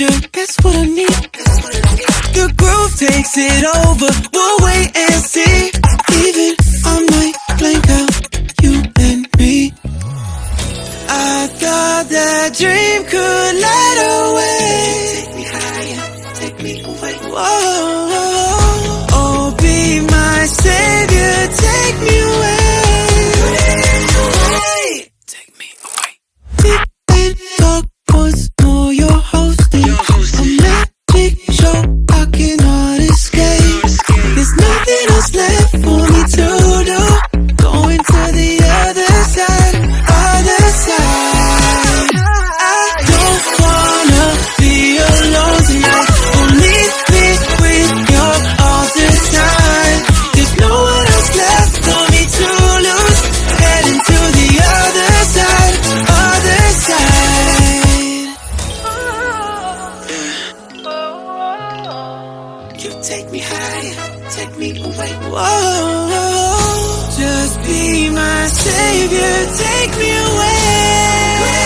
you. That's what I need. The groove takes it over. We'll wait and see. Even I might blank out, you and me. I thought that dream could light a way. Take me higher, take me away. Whoa. Oh, be my savior, take me away. Take me higher, take me away. Whoa, just be my savior, take me away.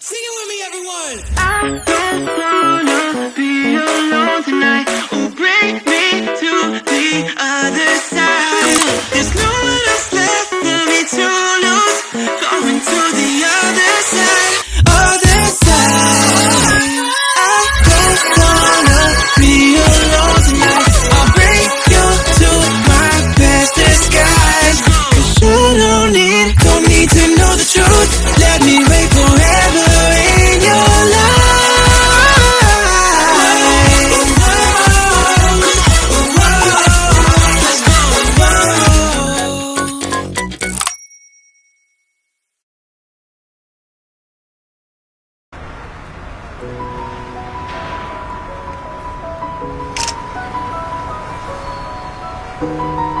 Sing it with me, everyone. I don't wanna be alone tonight. Oh, bring me to the other side. There's no one else left for me to lose. Going to the other side. Let me wait forever in your life. Let's go.